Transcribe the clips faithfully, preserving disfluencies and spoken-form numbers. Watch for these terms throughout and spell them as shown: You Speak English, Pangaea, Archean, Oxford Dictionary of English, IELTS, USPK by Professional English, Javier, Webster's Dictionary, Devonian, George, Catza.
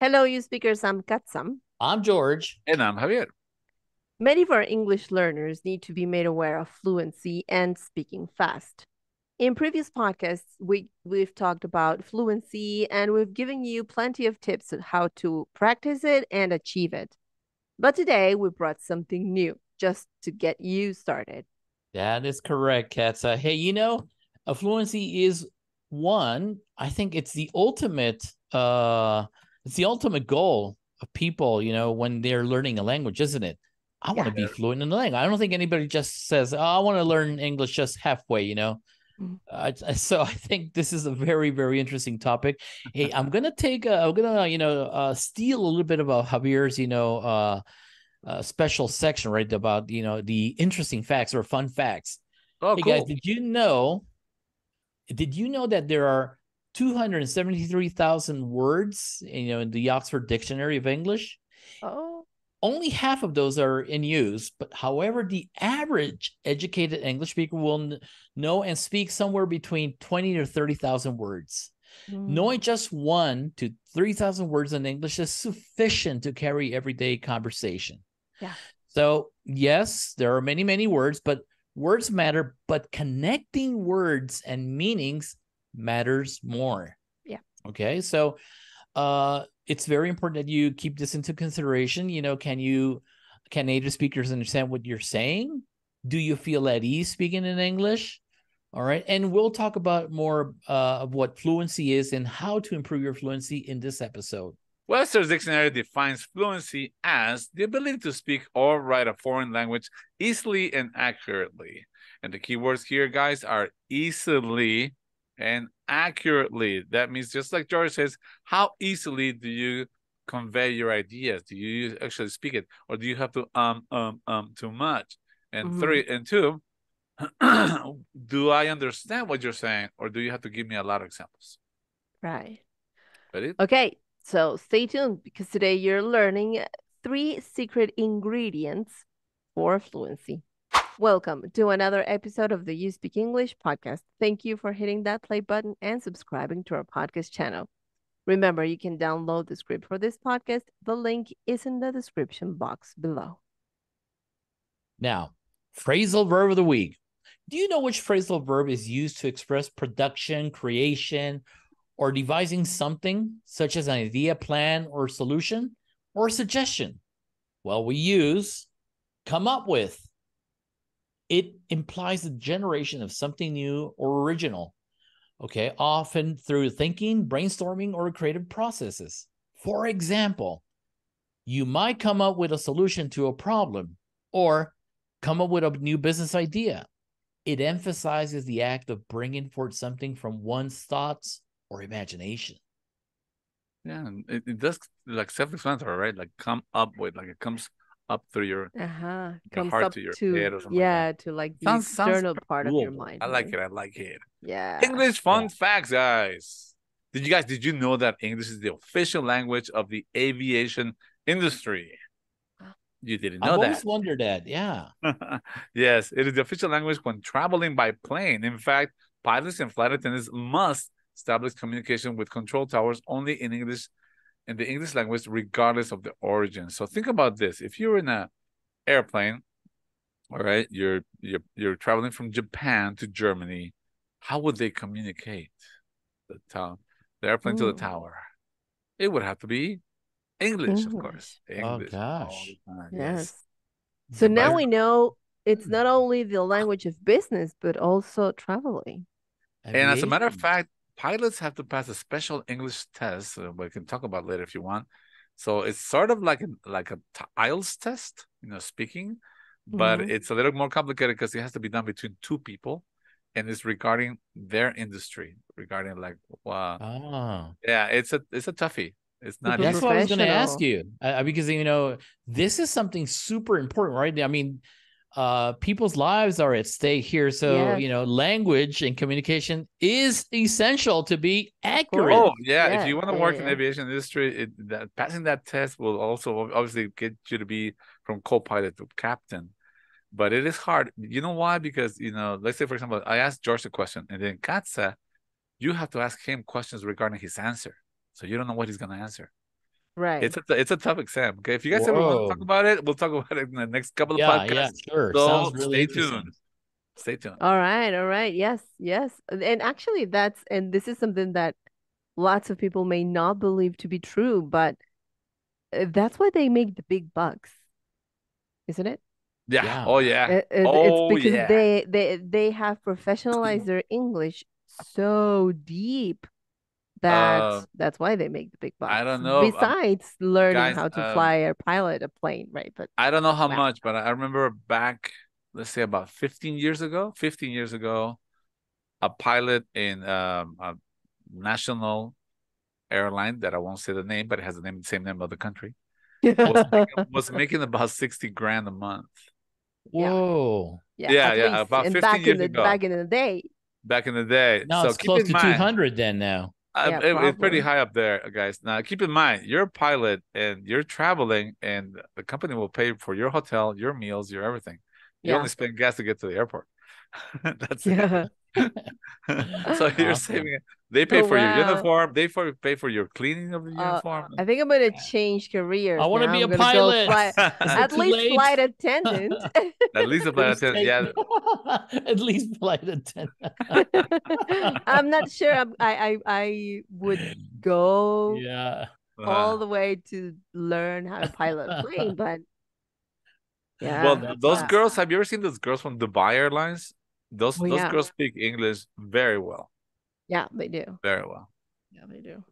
Hello, you speakers. I'm Catza. I'm George. And I'm Javier. Many of our English learners need to be made aware of fluency and speaking fast. In previous podcasts, we, we've talked about fluency and we've given you plenty of tips on how to practice it and achieve it. But today we brought something new just to get you started. That is correct, Catza. Hey, you know, fluency is one, I think it's the ultimate... Uh, It's the ultimate goal of people, you know, when they're learning a language, isn't it? I yeah. want to be fluent in the language. I don't think anybody just says, oh, I want to learn English just halfway, you know. Mm-hmm. uh, so I think this is a very, very interesting topic. Hey, I'm going to take, a, I'm going to, you know, uh, steal a little bit about Javier's, you know, uh, uh, special section, right, about, you know, the interesting facts or fun facts. Oh, hey, cool. Guys, did you know, did you know that there are two hundred seventy-three thousand words, you know, in the Oxford Dictionary of English? Oh. Only half of those are in use, but however, the average educated English speaker will know and speak somewhere between twenty to thirty thousand words. Mm. Knowing just one to three thousand words in English is sufficient to carry everyday conversation. Yeah. So yes, there are many, many words, but words matter, but connecting words and meanings matters more. Yeah. Okay. So uh it's very important that you keep this into consideration. You know, can you can native speakers understand what you're saying? Do you feel at ease speaking in English? All right. And we'll talk about more uh, of what fluency is and how to improve your fluency in this episode. Webster's Dictionary defines fluency as the ability to speak or write a foreign language easily and accurately. And the keywords here, guys, are easily and accurately. That means, just like George says, how easily do you convey your ideas? Do you actually speak it, or do you have to um um um too much? And mm-hmm. three and two, do I understand what you're saying, or do you have to give me a lot of examples? Right. Ready? Okay. So stay tuned, because today you're learning three secret ingredients for fluency. Welcome to another episode of the You Speak English podcast. Thank you for hitting that play button and subscribing to our podcast channel. Remember, you can download the script for this podcast. The link is in the description box below. Now, phrasal verb of the week. Do you know which phrasal verb is used to express production, creation, or devising something, such as an idea, plan, or solution, or suggestion? Well, we use come up with. It implies the generation of something new or original, okay, often through thinking, brainstorming, or creative processes. For example, you might come up with a solution to a problem or come up with a new business idea. It emphasizes the act of bringing forth something from one's thoughts or imagination. Yeah, it, it does, like, self-explanatory, right? Like come up with, like it comes up through your uh-huh. comes heart up to your to, head or something. Yeah, like to like the sounds, external sounds part cool. of your mind. I like right? it. I like it. Yeah. English fun yeah. facts, guys. Did you guys did you know that English is the official language of the aviation industry? You didn't know I've that. I always wondered that. Yeah. Yes, it is the official language when traveling by plane. In fact, pilots and flight attendants must establish communication with control towers only in English. In the English language, regardless of the origin. So think about this. If you're in an airplane, all right, you're, you're, you're traveling from Japan to Germany, how would they communicate the, to- the airplane Ooh. to the tower? It would have to be English, English. of course. English. Oh, gosh. Yes. yes. So but now I- we know it's not only the language of business, but also traveling. And amazing. As a matter of fact, pilots have to pass a special English test, uh, we can talk about later if you want. So it's sort of like a, like a I E L T S test, you know, speaking, but mm-hmm. it's a little more complicated because it has to be done between two people, and it's regarding their industry, regarding like, wow, oh. yeah, it's a it's a toughie. It's not. That's what I was going to ask you, uh, because you know this is something super important, right? I mean, uh people's lives are at stake here, so yeah. you know language and communication is essential to be accurate. Oh yeah, yeah. If you want to work yeah, in the yeah. aviation industry, it, that, passing that test will also obviously get you to be from co-pilot to captain, but it is hard. You know why? Because, you know, let's say for example I asked George a question, and then Catza, you have to ask him questions regarding his answer, so you don't know what he's going to answer. Right. It's a, it's a tough exam. Okay. If you guys Whoa. ever want to talk about it, we'll talk about it in the next couple of yeah, podcasts. Yeah, sure. So Sounds really stay tuned. Stay tuned. All right. All right. Yes. Yes. And actually that's, and this is something that lots of people may not believe to be true, but that's why they make the big bucks, isn't it? Yeah. yeah. Oh yeah. It, it, oh, it's because yeah. they, they, they have professionalized their English so deep that uh, that's why they make the big bucks. I don't know. Besides um, learning guys, how to um, fly or pilot a plane, right? But I don't know how wow. much, but I remember back, let's say about fifteen years ago, fifteen years ago, a pilot in um, a national airline that I won't say the name, but it has the name, same name of the country, was, making, was making about sixty grand a month. Whoa. Yeah, yeah, yeah about fifteen back years in the, ago. Back in the day. Back in the day. No, so it's close to mind, two hundred then now. Yeah, it, it's pretty high up there, guys. Now, keep in mind, you're a pilot and you're traveling and the company will pay for your hotel, your meals, your everything. You yeah. only spend gas to get to the airport. That's yeah. it. So you're awesome. saving it. They pay oh, for wow. your uniform. They for, pay for your cleaning of the uh, uniform. I think I'm going to change careers. I want to be I'm a pilot. Fly, at least late? flight attendant. At least a flight attendant. Yeah. At least flight attendant. I'm not sure I'm, I, I, I would go yeah. all uh, the way to learn how to pilot a plane, but yeah, well, those that. girls, have you ever seen those girls from Dubai Airlines? Those well, those yeah. girls speak English very well. Yeah, they do. Very well. Yeah, they do.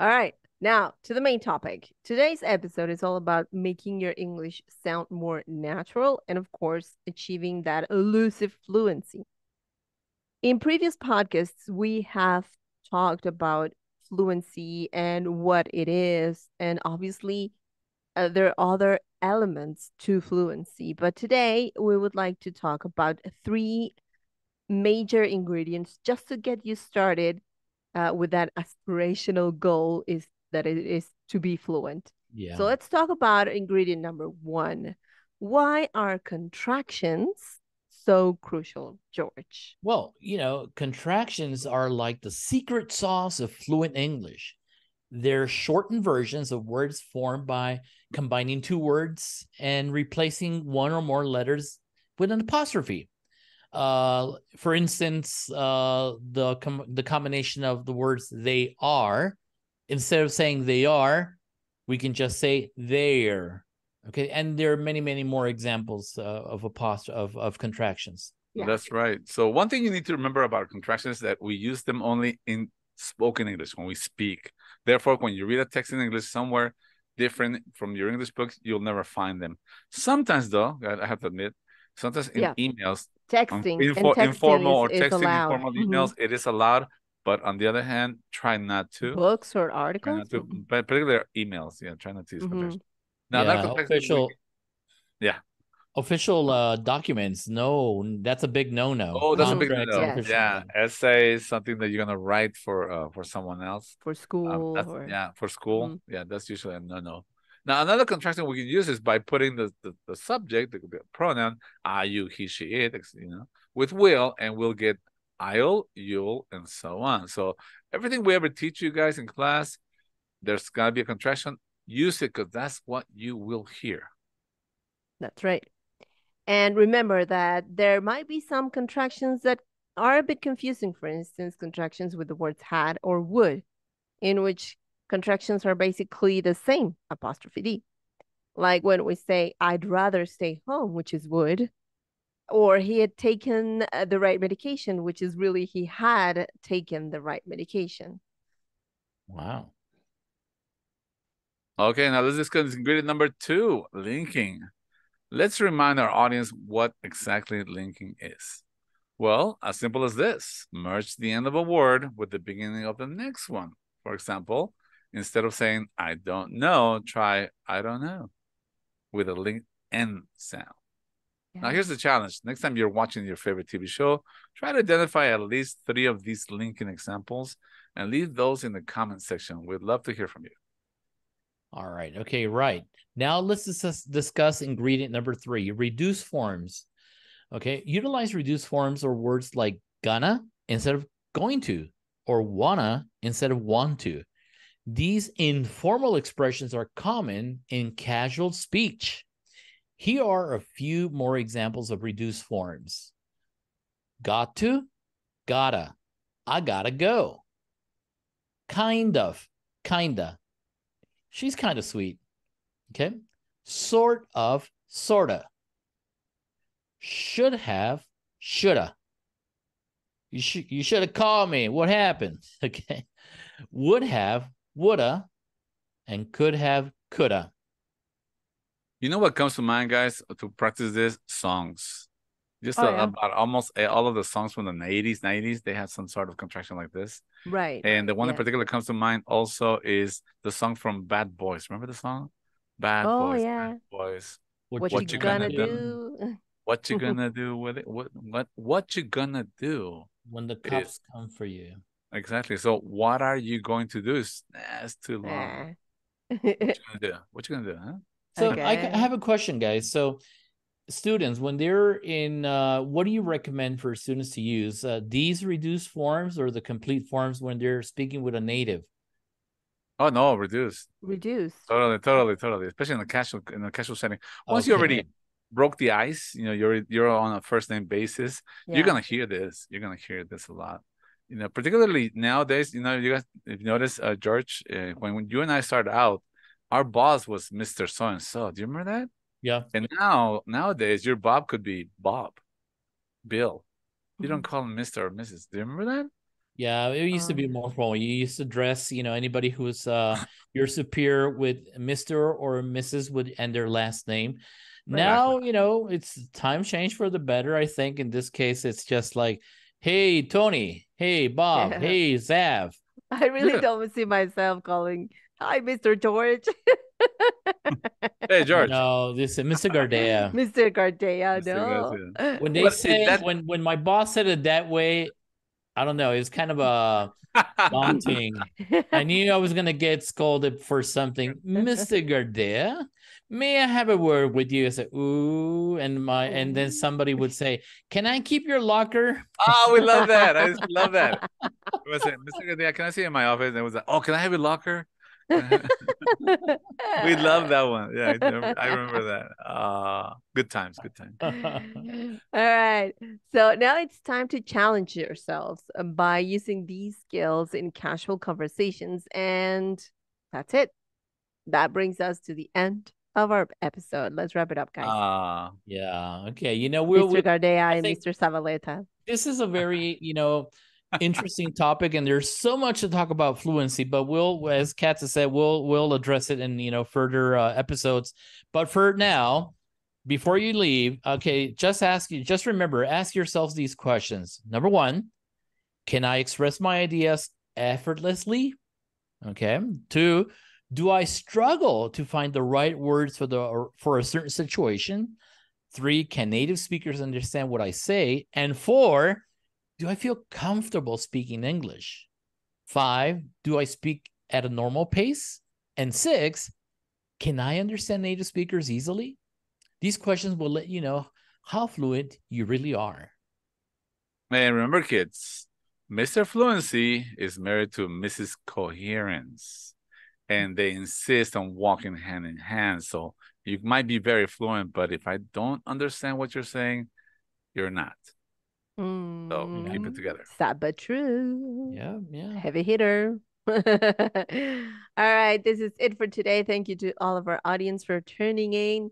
All right. Now, to the main topic. Today's episode is all about making your English sound more natural and, of course, achieving that elusive fluency. In previous podcasts, we have talked about fluency and what it is, and obviously, Uh, there are other elements to fluency, but today we would like to talk about three major ingredients just to get you started uh, with that aspirational goal is that it is to be fluent. Yeah. So let's talk about ingredient number one. Why are contractions so crucial, George? Well, you know, contractions are like the secret sauce of fluent English. They're shortened versions of words formed by combining two words and replacing one or more letters with an apostrophe. Uh, for instance, uh, the com the combination of the words they are, instead of saying they are, we can just say they're. Okay, and there are many, many more examples uh, of apost of of contractions. Yeah. That's right. So one thing you need to remember about contractions is that we use them only in spoken English when we speak. Therefore, when you read a text in English somewhere different from your English books, you'll never find them. Sometimes, though, I have to admit, sometimes in yeah. emails, texting, info, texting informal is, or texting informal mm-hmm. emails, it is allowed. But on the other hand, try not to. Books or articles, to, mm-hmm. but particularly emails. Yeah, try not to use mm-hmm. contractions. Now, yeah, that official. Yeah. Official uh, documents, no, that's a big no-no. Oh, that's Contracts, a big no-no. Yes. Yeah, essays, something that you're gonna write for uh, for someone else, for school. Um, or... Yeah, for school. Mm-hmm. Yeah, that's usually a no-no. Now, another contraction we can use is by putting the the, the subject, it could be a pronoun, I, you, he, she, it, you know, with will, and we'll get I'll, you'll, and so on. So everything we ever teach you guys in class, there's gotta be a contraction. Use it because that's what you will hear. That's right. And remember that there might be some contractions that are a bit confusing, for instance, contractions with the words had or would, in which contractions are basically the same, apostrophe D. Like when we say, I'd rather stay home, which is would, or he had taken the right medication, which is really he had taken the right medication. Wow. Okay, now let's discuss ingredient number two, linking. Let's remind our audience what exactly linking is. Well, as simple as this. Merge the end of a word with the beginning of the next one. For example, instead of saying, I don't know, try, I don't know, with a linked N sound. Yeah. Now, here's the challenge. Next time you're watching your favorite T V show, try to identify at least three of these linking examples and leave those in the comment section. We'd love to hear from you. All right. Okay, right. Now let's discuss ingredient number three, reduced forms. Okay, utilize reduced forms or words like gonna instead of going to or wanna instead of want to. These informal expressions are common in casual speech. Here are a few more examples of reduced forms. Got to, gotta, I gotta go. Kind of, kinda. She's kind of sweet, okay? Sort of, sorta. Should have, shoulda. You, sh you should have called me. What happened? Okay. Would have, woulda, and could have, coulda. You know what comes to mind, guys, to practice this? Songs. Just oh, a, yeah. about almost all of the songs from the eighties, nineties, they have some sort of contraction like this. Right. And the one yeah. in particular comes to mind also is the song from Bad Boys. Remember the song? Bad oh, Boys, yeah. Bad Boys. What, what, what you, you gonna, gonna do? do? What you gonna do with it? What, what, what you gonna do? When the cops is... come for you. Exactly. So what are you going to do? It's, nah, it's too long. What you gonna do? What you gonna do, huh? So okay. I, I have a question, guys. So students, when they're in, uh, what do you recommend for students to use? Uh, these reduced forms or the complete forms when they're speaking with a native? Oh, no, reduced. Reduced. Totally, totally, totally. Especially in the casual, in the casual setting. Once okay. you already broke the ice, you know, you're, you're on a first name basis, yeah. you're going to hear this. You're going to hear this a lot. You know, particularly nowadays, you know, you guys, if you notice, uh, George, uh, when, when you and I started out, our boss was Mister So-and-so. Do you remember that? Yeah. And now, nowadays, your Bob could be Bob, Bill. You mm-hmm. don't call him Mister or Missus Do you remember that? Yeah, it used um, to be more formal. You used to dress, you know, anybody who was uh, your superior with Mister or Missus would end their last name. Right. Now, you know, it's time change for the better, I think. In this case, it's just like, hey, Tony. Hey, Bob. Yeah. Hey, Zav. I really yeah. don't see myself calling... Hi, Mister George. Hey, George. No, this is Mister Gardea. Mister Gardea, no. When they what, say that... when when my boss said it that way, I don't know. It was kind of a daunting. I knew I was gonna get scolded for something. Mister Gardea, may I have a word with you? I said, ooh, and my and then somebody would say, can I keep your locker? Oh, we love that. I just love that. I was saying, Mister Gardea, can I see you in my office? And it was like, oh, can I have your locker? We love that one. Yeah, I remember that. Uh, good times, good times. All right. So now it's time to challenge yourselves by using these skills in casual conversations. And that's it. That brings us to the end of our episode. Let's wrap it up, guys. Uh, yeah. Okay. You know, we're Mister Gardea and think, Mister Zavaleta. This is a very, you know, interesting topic, and there's so much to talk about fluency, but we'll, as Catza said, we'll we'll address it in, you know, further uh, episodes. But for now, before you leave, okay, just ask you just remember ask yourselves these questions. Number one, can I express my ideas effortlessly? Okay. Two, do I struggle to find the right words for the for a certain situation? Three, can native speakers understand what I say? And four, do I feel comfortable speaking English? Five, do I speak at a normal pace? And six, can I understand native speakers easily? These questions will let you know how fluent you really are. And remember, kids, Mister Fluency is married to Missus Coherence, and they insist on walking hand in hand. So you might be very fluent, but if I don't understand what you're saying, you're not. Mm, so keep it together. Sad but true. Yeah, yeah. Heavy hitter. All right, this is it for today. Thank you to all of our audience for tuning in.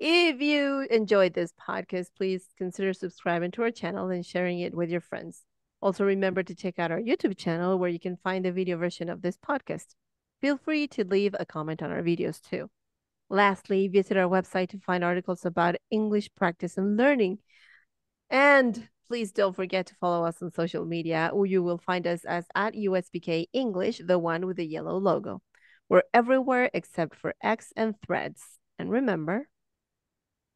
If you enjoyed this podcast, please consider subscribing to our channel and sharing it with your friends. Also, remember to check out our YouTube channel where you can find the video version of this podcast. Feel free to leave a comment on our videos too. Lastly, visit our website to find articles about English practice and learning. And please don't forget to follow us on social media, where you will find us as at U S P K English, the one with the yellow logo. We're everywhere except for X and Threads. And remember,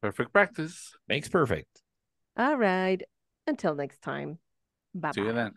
perfect practice makes perfect. All right. Until next time. Bye-bye. See you then.